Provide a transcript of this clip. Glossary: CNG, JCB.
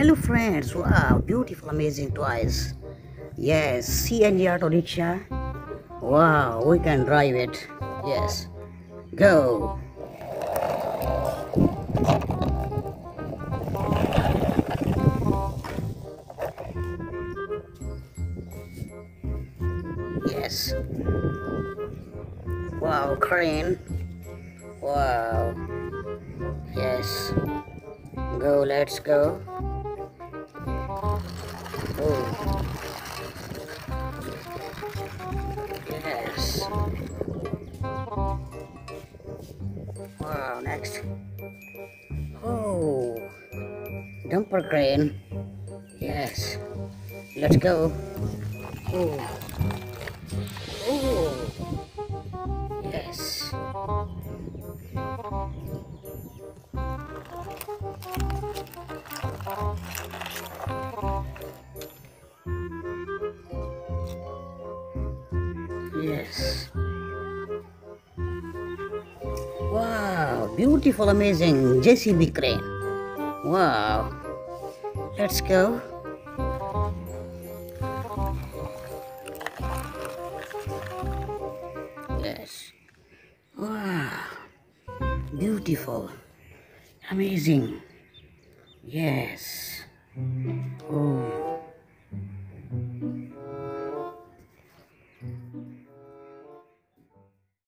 Hello friends, wow, beautiful, amazing toys. Yes, CNG auto rickshaw. Wow, we can drive it. Yes, go. Yes. Wow, crane. Wow. Yes. Go, let's go. Oh. Yes. Wow, next. Oh. Dumper crane. Yes. Let's go. Oh. Oh. Yes. Yes. Wow, beautiful, amazing JCB crane. Wow. Let's go. Yes. Wow. Beautiful. Amazing. Yes. Oh.